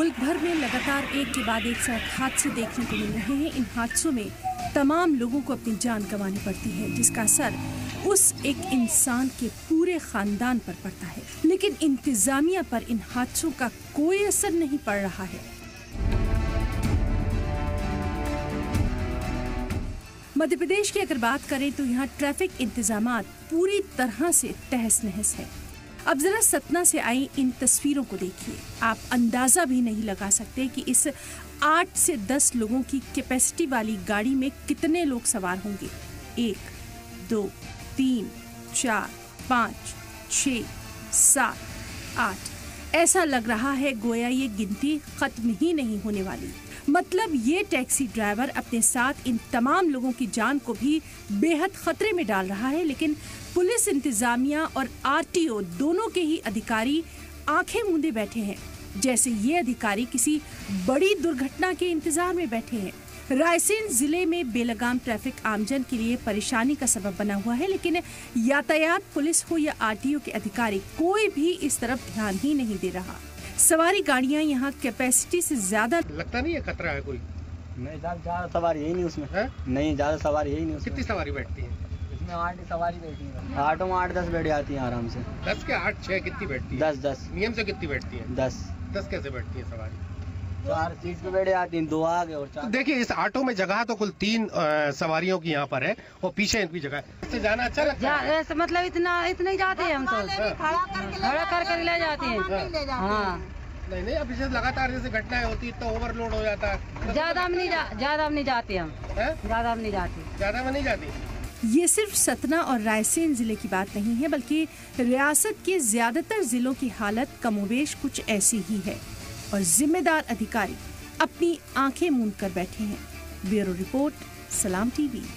मुल्क भर में लगातार एक के बाद एक सड़क हादसे देखने को मिल रहे हैं। इन हादसों में तमाम लोगों को अपनी जान गंवानी पड़ती है, जिसका असर उस एक इंसान के पूरे ख़ानदान पर पड़ता है, लेकिन इंतज़ामिया पर इन हादसों का कोई असर नहीं पड़ रहा है। मध्य प्रदेश की अगर बात करें तो यहाँ ट्रैफिक इंतजामात पूरी तरह से तहस नहस है। अब जरा सतना से आई इन तस्वीरों को देखिए, आप अंदाज़ा भी नहीं लगा सकते कि इस 8 से 10 लोगों की कैपेसिटी वाली गाड़ी में कितने लोग सवार होंगे। 1, 2, 3, 4, 5, 6, 7, 8 ऐसा लग रहा है गोया ये गिनती ख़त्म ही नहीं होने वाली। मतलब ये टैक्सी ड्राइवर अपने साथ इन तमाम लोगों की जान को भी बेहद खतरे में डाल रहा है, लेकिन पुलिस इंतजामिया और आरटीओ दोनों के ही अधिकारी आंखें मूंदे बैठे हैं, जैसे ये अधिकारी किसी बड़ी दुर्घटना के इंतजार में बैठे हैं। रायसेन जिले में बेलगाम ट्रैफिक आमजन के लिए परेशानी का सबब बना हुआ है, लेकिन यातायात पुलिस हो या आरटीओ के अधिकारी, कोई भी इस तरफ ध्यान ही नहीं दे रहा। सवारी गाड़ियां यहां कैपेसिटी से ज्यादा लगता नहीं है, खतरा है कोई नहीं, ज्यादा सवारी यही नहीं उसमें है? नहीं, ज्यादा सवारी यही नहीं उसमें। कितनी सवारी बैठती है इसमें? 8 सवारी बैठती है। ऑटो में 8-10 बैठ जाती है आराम से। 10 के 8-6 कितनी बैठती है? 10-10। नियम से कितनी बैठती है? 10-10 कैसे बैठती है सवारी? 4 सीट पे बैठ जाती है, 2 आगे और 4। देखिए इस ऑटो में जगह तो कुल 3 सवारियों की यहाँ पर है और पीछे इनकी जगह है। से जाना अच्छा लगता है, मतलब इतना ही जाते हैं हम तो, खड़ा करके ले जाते हैं। हाँ नहीं, अब जैसे लगातार जैसे घटनाएं होती है तो ओवरलोड हो जाता है। ज्यादा हम नहीं जाते। ये सिर्फ सतना और रायसेन जिले की बात नहीं है, बल्कि रियासत के ज्यादातर जिलों की हालत कमोबेश कुछ ऐसी ही है और जिम्मेदार अधिकारी अपनी आंखें मूंद कर बैठे हैं। Bureau report, Salaam TV.